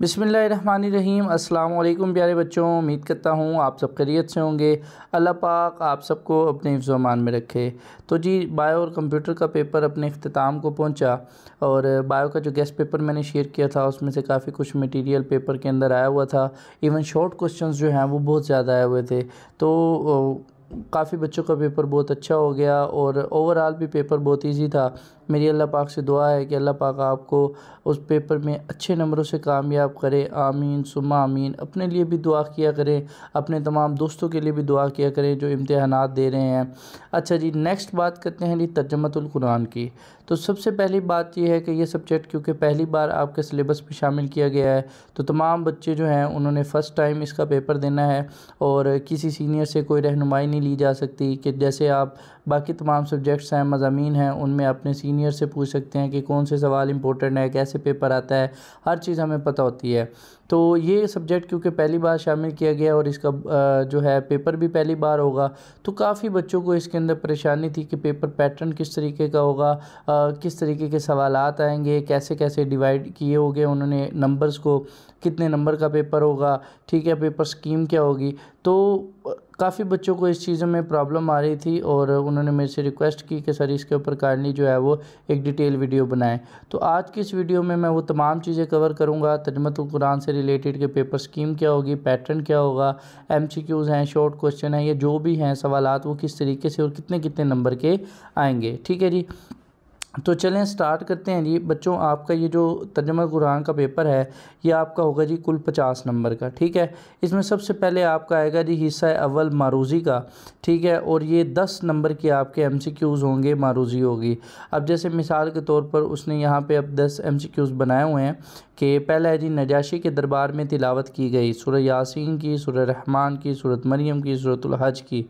बिस्मिल्लाहिर्रहमानिर्रहीम। अस्सलाम वालेकुम प्यारे बच्चों, उम्मीद करता हूँ आप सब खैरियत से होंगे। अल्लाह पाक आप सबको अपने हिफ्ज़ अमान में रखे। तो जी, बायो और कंप्यूटर का पेपर अपने इख्तिताम को पहुँचा और बायो का जो गेस्ट पेपर मैंने शेयर किया था उसमें से काफ़ी कुछ मटेरियल पेपर के अंदर आया हुआ था। इवन शॉर्ट क्वेश्चंस जो हैं वो बहुत ज़्यादा आए हुए थे। तो काफ़ी बच्चों का पेपर बहुत अच्छा हो गया और ओवरऑल भी पेपर बहुत इजी था। मेरी अल्लाह पाक से दुआ है कि अल्लाह पाक आपको उस पेपर में अच्छे नंबरों से कामयाब करे। आमीन सुम्मा आमीन। अपने लिए भी दुआ किया करें, अपने तमाम दोस्तों के लिए भी दुआ किया करें जो इम्तिहानात दे रहे हैं। अच्छा जी, नेक्स्ट बात करते हैं जी तर्जुमतुल कुरान की। तो सबसे पहली बात यह है कि यह सब्जेक्ट क्योंकि पहली बार आपके सिलेबस में शामिल किया गया है तो तमाम बच्चे जो हैं उन्होंने फ़र्स्ट टाइम इसका पेपर देना है और किसी सीनियर से कोई रहनुमाई नहीं ली जा सकती कि जैसे आप बाकी तमाम सब्जेक्ट्स हैं, मज़ामीन हैं, उनमें अपने सीनियर से पूछ सकते हैं कि कौन से सवाल इंपॉर्टेंट है, कैसे पेपर आता है, हर चीज़ हमें पता होती है। तो ये सब्जेक्ट क्योंकि पहली बार शामिल किया गया और इसका जो है पेपर भी पहली बार होगा तो काफ़ी बच्चों को इसके अंदर परेशानी थी कि पेपर पैटर्न किस तरीके का होगा, किस तरीके के सवालात आएंगे, कैसे कैसे डिवाइड किए होंगे उन्होंने नंबर्स को, कितने नंबर का पेपर होगा, ठीक है, पेपर स्कीम क्या होगी। तो काफ़ी बच्चों को इस चीज़ों में प्रॉब्लम आ रही थी और उन्होंने मेरे से रिक्वेस्ट की कि सर इसके ऊपर काइंडली जो है वो एक डिटेल वीडियो बनाएं। तो आज की इस वीडियो में मैं वो तमाम चीज़ें कवर करूंगा तर्जुमतुल कुरान से रिलेटेड के पेपर स्कीम क्या होगी, पैटर्न क्या होगा, एमसीक्यूज़ हैं, शॉर्ट क्वेश्चन हैं, या जो भी हैं सवालात वो किस तरीके से और कितने कितने नंबर के आएँगे। ठीक है जी, तो चलें स्टार्ट करते हैं जी। बच्चों, आपका ये जो तर्जुमा कुरान का पेपर है ये आपका होगा जी कुल 50 नंबर का। ठीक है, इसमें सबसे पहले आपका आएगा जी हिस्सा अव्वल मारूज़ी का। ठीक है, और ये 10 नंबर के आपके एमसीक्यूज़ होंगे, मारूज़ी होगी। अब जैसे मिसाल के तौर पर उसने यहाँ पे अब 10 एमसीक्यूज़ बनाए हुए हैं कि पहला है जी नजाशी के दरबार में तिलावत की गई सूरह यासीन की, सूरह रहमान की, सूरत मरियम की, सूरतुल हज की।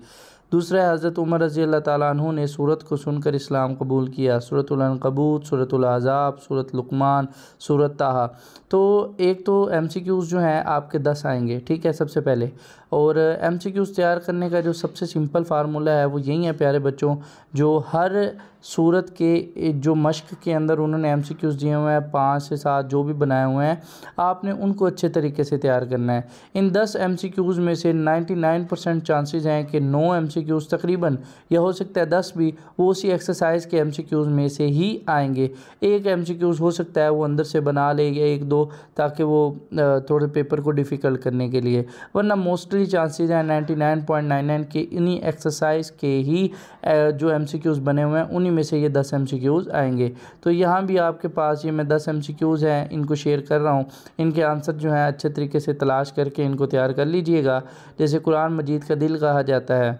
दूसरा है हज़रत उमर रज़ी अल्लाह ताला अन्हु ने सूरत को सुनकर इस्लाम कबूल किया, सूरतुल अनकबूत, सूरतुल अज़ाब, सूरत लुकमान, सूरत ताहा। तो एक तो एमसीक्यूज़ जो हैं आपके 10 आएंगे। ठीक है, सबसे पहले। और एमसीक्यूज़ तैयार करने का जो सबसे सिंपल फार्मूला है वो यही है प्यारे बच्चों, जो हर सूरत के जो मश्क के अंदर उन्होंने एमसीक्यूज़ दिए हुए हैं 5 से 7 जो भी बनाए हुए हैं आपने उनको अच्छे तरीके से तैयार करना है। इन 10 एमसीक्यूज़ में से 99% चांसेस हैं कि 9 एमसीक्यूज़ तकरीबन, या हो सकता है 10 भी, वो उसी एक्सरसाइज के एमसीक्यूज़ में से ही आएंगे। एक एमसीक्यूज़ हो सकता है वो अंदर से बना ले या 1-2 ताकि वो थोड़े पेपर को डिफ़िकल्ट करने के लिए, वरना मोस्टली चांसेज हैं 99.99 के इन्हीं एक्सरसाइज के ही जो एमसीक्यूज़ बने हुए हैं में से ये 10 एमसीक्यूज़ आएंगे। तो यहाँ भी आपके पास ये मैं 10 एमसीक्यूज़ हैं, इनको शेयर कर रहा हूँ। इनके आंसर जो हैं अच्छे तरीके से तलाश करके इनको तैयार कर लीजिएगा। जैसे कुरान मजीद का दिल कहा जाता है,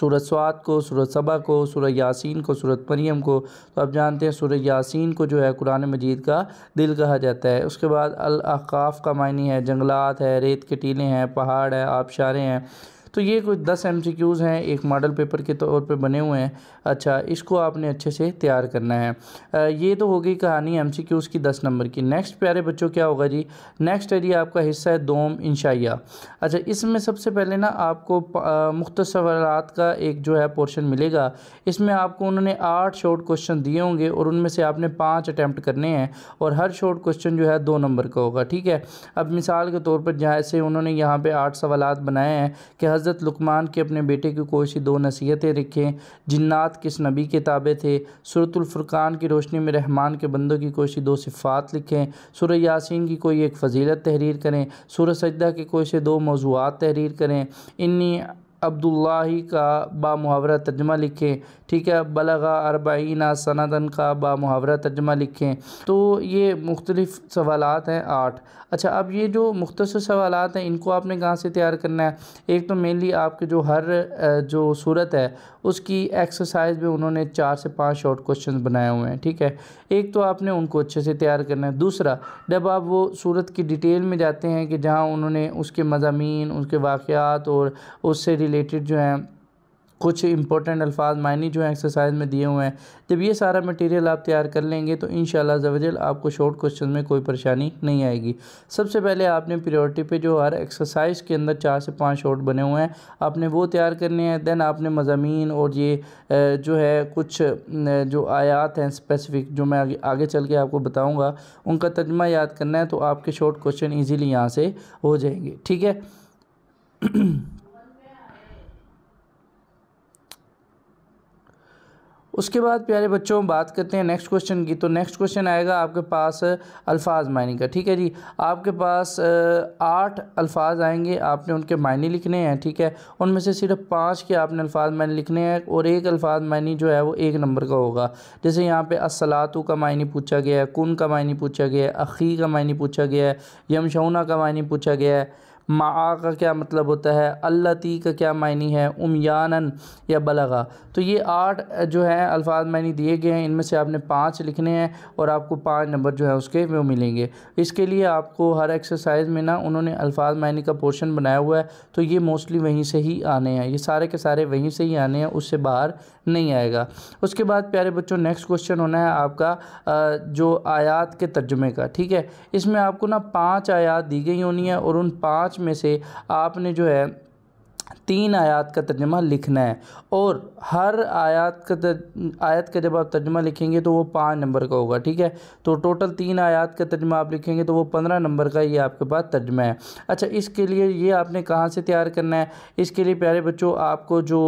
सूरत स्वाद को, सूरत सबा को, सूरत यासीन को, सूरत मरियम को। तो आप जानते हैं सूरत यासीन को जो है कुरान मजीद का दिल कहा जाता है। उसके बाद अल अहकाफ़ का मानी है जंगलात है, रेत के टीले हैं, पहाड़ है, आबशारे हैं। तो ये कुछ 10 एमसीक्यूज़ हैं एक मॉडल पेपर के तौर पे बने हुए हैं। अच्छा, इसको आपने अच्छे से तैयार करना है। ये तो हो गई कहानी एमसीक्यूज़ की 10 नंबर की। नेक्स्ट प्यारे बच्चों क्या होगा जी, नेक्स्ट है जी आपका हिस्सा है दोम इंशाइया। अच्छा, इसमें सबसे पहले ना आपको मुख्तसर सवालात का एक जो है पोर्शन मिलेगा। इसमें आपको उन्होंने 8 शॉर्ट क्वेश्चन दिए होंगे और उनमें से आपने 5 अटैम्प्ट करने हैं और हर शॉर्ट क्वेश्चन जो है 2 नंबर का होगा। ठीक है, अब मिसाल के तौर पर जैसे उन्होंने यहाँ पर 8 सवालात बनाए हैं कि हज़रत लुकमान के अपने बेटे की कोई सी 2 नसीहतें लिखें, जिन्नात किस नबी के ताबे थे, सूरतुल फुरकान की रोशनी में रहमान के बंदों की कोई सी 2 सिफ़ात लिखें, सूरह यासीन की कोई एक फ़जीलत तहरीर करें, सूरह सजदा के कोई से 2 मौज़ूआत तहरीर करें, इन्नी अब्दुल्लाही का बा मुहावरा तर्जमा लिखें। ठीक है, बलगा अरबाईना सनदन का बा मुहावरा तर्जमा लिखें। तो ये मुख्तलिफ़ सवालात हैं 8। अच्छा, अब ये जो मुख्तसर सवालात हैं इनको आपने कहाँ से तैयार करना है, एक तो मेनली आपके जो हर जो सूरत है उसकी एक्सरसाइज में उन्होंने 4 से 5 शॉर्ट क्वेश्चन बनाए हुए हैं। ठीक है, एक तो आपने उनको अच्छे से तैयार करना है। दूसरा, जब आप वो सूरत की डिटेल में जाते हैं कि जहाँ उन्होंने उसके मज़ामीन, उसके वाक़ात और उससे रिलेटेड जो हैं कुछ इंपॉर्टेंट अल्फाज मायने जो हैं एक्सरसाइज में दिए हुए हैं। जब ये सारा मटेरियल आप तैयार कर लेंगे तो इंशाल्लाह अज़्ज़वजल आपको शॉर्ट क्वेश्चन में कोई परेशानी नहीं आएगी। सबसे पहले आपने प्रायोरिटी पे जो हर एक्सरसाइज के अंदर 4 से 5 शॉर्ट बने हुए हैं आपने वो तैयार करने हैं। दैन आपने मज़ामीन और ये जो है कुछ जो आयात हैं स्पेसिफिक जो मैं आगे चल के आपको बताऊँगा उनका तर्जुमा याद करना है, तो आपके शॉर्ट क्वेश्चन ईजीली यहाँ से हो जाएंगे। ठीक है, उसके बाद प्यारे बच्चों बात करते हैं नेक्स्ट क्वेश्चन की। तो नेक्स्ट क्वेश्चन आएगा आपके पास अल्फाज मायने का। ठीक है जी, आपके पास 8 अल्फाज आएंगे, आपने उनके मायने लिखने हैं। ठीक है, उनमें से सिर्फ 5 के आपने अल्फाज मायने लिखने हैं और एक अल्फाज मायने जो है वो 1 नंबर का होगा। जैसे यहाँ पे अस्सलातु का मायने पूछा गया है, कुन का मायने पूछा गया है, अखी का मायने पूछा गया है, यमशौना का मायने पूछा गया है, माआ का क्या मतलब होता है, अल्लती का क्या मायने है, उमयानन या बलगा। तो ये 8 जो है अल्फाज मायने दिए गए हैं, इनमें से आपने 5 लिखने हैं और आपको 5 नंबर जो है उसके वो मिलेंगे। इसके लिए आपको हर एक्सरसाइज में ना उन्होंने अल्फाज मायने का पोर्शन बनाया हुआ है, तो ये मोस्टली वहीं से ही आने हैं, ये सारे के सारे वहीं से ही आने हैं, उससे बाहर नहीं आएगा। उसके बाद प्यारे बच्चों नेक्स्ट क्वेश्चन होना है आपका जो आयात के तर्जुमे का। ठीक है, इसमें आपको ना 5 आयात दी गई होनी है और उन 5 में से आपने जो है 3 आयात का तर्जुमा लिखना है और हर आयत का जब आप तर्जुमा लिखेंगे तो वो 5 नंबर का होगा। ठीक है, तो टोटल 3 आयात का तर्जुमा आप लिखेंगे तो वो 15 नंबर का ये आपके पास तर्जुमा है। अच्छा, इसके लिए ये आपने कहाँ से तैयार करना है, इसके लिए प्यारे बच्चों आपको जो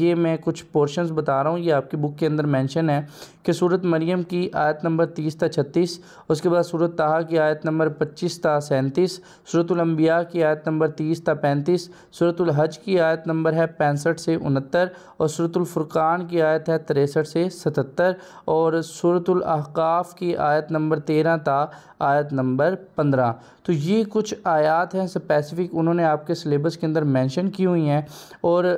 ये मैं कुछ पोर्शंस बता रहा हूँ ये आपकी बुक के अंदर मैंशन है कि सूरत मरियम की आयत नंबर 30 था 36, उसके बाद सूरत ताहा की आयत नंबर 25 था 37, सूरतुल अंबिया की आयत नंबर 30 था 35, सूरतुल हज की आयत नंबर है 65 से 69 और सूरतुल फुरकान की आयत है 63 से 77 और सूरतुल अहकाफ की आयत नंबर 13 था आयत नंबर 15। तो ये कुछ आयत हैं स्पेसिफिक उन्होंने आपके सिलेबस के अंदर मेंशन की हुई हैं और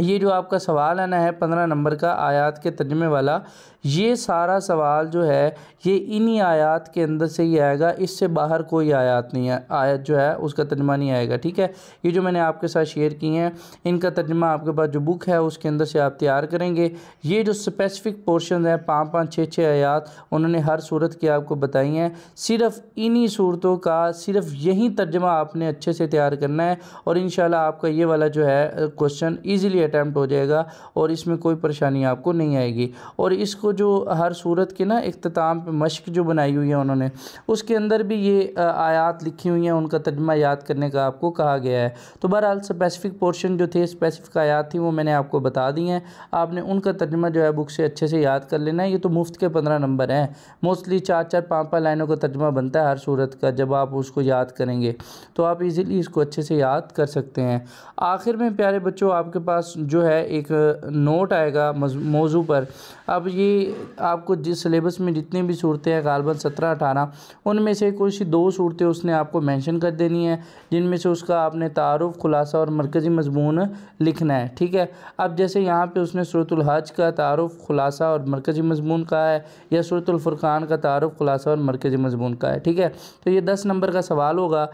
ये जो आपका सवाल आना है 15 नंबर का आयात के तर्जुमे वाला, ये सारा सवाल जो है ये इन्हीं आयात के अंदर से ही आएगा, इससे बाहर कोई आयात नहीं है, आयत जो है उसका तर्जुमा नहीं आएगा। ठीक है, ये जो मैंने आपके साथ शेयर किए हैं इनका तर्जुमा आपके पास जो बुक है उसके अंदर से आप तैयार करेंगे। ये जो स्पेसिफिक पोर्शन हैं 5-5, 6-6 आयात उन्होंने हर सूरत की आपको बताई हैं, सिर्फ इन्हीं सूरतों का सिर्फ यही तर्जुमा आपने अच्छे से तैयार करना है और इंशाल्लाह आपका ये वाला जो है क्वेश्चन ईजिली अटैम्प्ट हो जाएगा और इसमें कोई परेशानी आपको नहीं आएगी। और इसको जो हर सूरत के ना इख्तिताम पे मश्क जो बनाई हुई है उन्होंने उसके अंदर भी ये आयात लिखी हुई हैं, उनका तर्जुमा याद करने का आपको कहा गया है। तो बहरहाल स्पेसिफिक पोर्शन जो थे स्पेसिफिक आयात थी वो मैंने आपको बता दी हैं, आपने उनका तर्जुमा जो है बुक से अच्छे से याद कर लेना है। ये तो मुफ्त के 15 नंबर हैं, मोस्टली 4-4, 5-5 लाइनों का तर्जुमा बनता है हर सूरत का, जब आप उसको याद करेंगे तो आप इजीली इसको अच्छे से याद कर सकते हैं। आखिर में प्यारे बच्चों आपके पास जो है एक नोट आएगा मौजू पर। अब ये आपको जिस सिलेबस में जितनी भी सूरतें हैं गालबन 17-18 उनमें से कुछ 2 सूरतें उसने आपको मेंशन कर देनी है जिनमें से उसका आपने तारुफ, खुलासा और मरकज़ी मजमून लिखना है। ठीक है, अब जैसे यहाँ पे उसने सूरतुल हज का तारुफ, खुलासा और मरकज़ी मजमून का है या सूरतुल फुरकान का तारुफ, खुलासा और मरकज़ी मजमून का है। ठीक है, तो ये 10 नंबर का सवाल होगा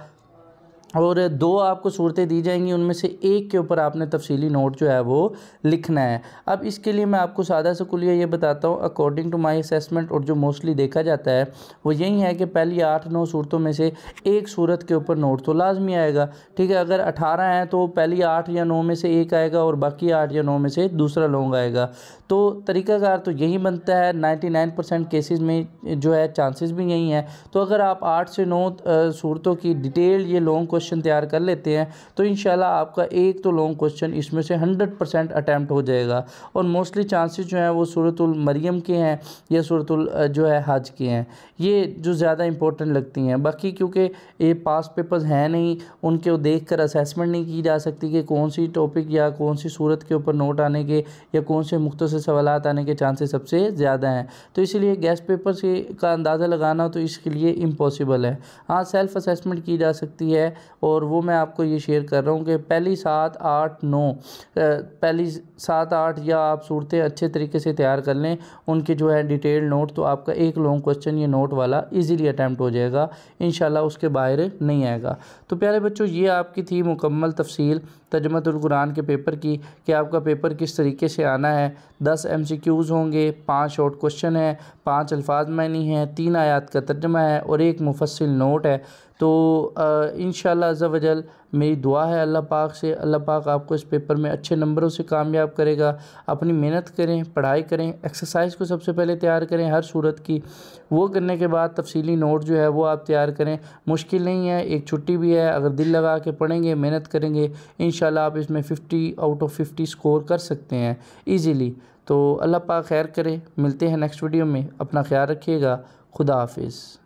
और 2 आपको सूरतें दी जाएंगी, उनमें से एक के ऊपर आपने तफसीली नोट जो है वो लिखना है। अब इसके लिए मैं आपको सादा सा कुलिया ये बताता हूँ अकॉर्डिंग टू माय असेसमेंट, और जो मोस्टली देखा जाता है वो यही है कि पहली 8-9 सूरतों में से एक सूरत के ऊपर नोट तो लाजमी आएगा। ठीक है, अगर 18 हैं तो पहली 8 या 9 में से एक आएगा और बाकी 8 या 9 में से दूसरा लॉन्ग आएगा। तो तरीक़ाकार तो यही बनता है, 99% केसेस में जो है चांसेस भी यही हैं। तो अगर आप 8 से 9 सूरतों की डिटेल ये लॉन्ग क्वेश्चन तैयार कर लेते हैं तो इंशाल्लाह आपका एक तो लॉन्ग क्वेश्चन इसमें से 100% अटैम्प्ट हो जाएगा। और मोस्टली चांसेस जो हैं वो सूरतुल मरियम के हैं या सूरतुल जो है हज के हैं, ये जो ज़्यादा इंपॉर्टेंट लगती हैं। बाकी क्योंकि ये पास पेपर्स हैं नहीं, उनके देख कर असेसमेंट नहीं की जा सकती कि कौन सी टॉपिक या कौन सी सूरत के ऊपर नोट आने के या कौन से मुख्तसर सवाल आने के चांसेस सबसे ज़्यादा हैं, तो इसलिए गैस पेपर से का अंदाज़ा लगाना तो इसके लिए इम्पॉसिबल है। हाँ, सेल्फ असेसमेंट की जा सकती है और वो मैं आपको ये शेयर कर रहा हूँ कि पहली 7, 8, 9 या आप सूरतें अच्छे तरीके से तैयार कर लें उनके जो है डिटेल नोट, तो आपका एक लॉन्ग क्वेश्चन ये नोट वाला इजीली अटैम्प्ट हो जाएगा इंशाल्लाह, उसके बाहर नहीं आएगा। तो प्यारे बच्चों ये आपकी थी मुकम्मल तफसील तर्जुमतुल कुरान के पेपर की कि आपका पेपर किस तरीके से आना है। 10 MCQs होंगे, 5 शॉर्ट क्वेश्चन है, 5 अल्फाज मानी हैं, 3 आयात का तर्जमा है और 1 मुफस्सिल नोट है। तो इंशाल्लाह अज़्ज़ा वजल मेरी दुआ है अल्लाह पाक से, अल्लाह पाक आपको इस पेपर में अच्छे नंबरों से कामयाब करेगा। अपनी मेहनत करें, पढ़ाई करें, एक्सरसाइज को सबसे पहले तैयार करें हर सूरत की, वो करने के बाद तफसीली नोट जो है वो आप तैयार करें। मुश्किल नहीं है, एक छुट्टी भी है, अगर दिल लगा के पढ़ेंगे, मेहनत करेंगे, इंशाल्लाह आप इसमें 50/50 स्कोर कर सकते हैं ईज़िली। तो अल्लाह पाक खैर करे। मिलते हैं नेक्स्ट वीडियो में, अपना ख्याल रखिएगा, खुदा हाफिज़।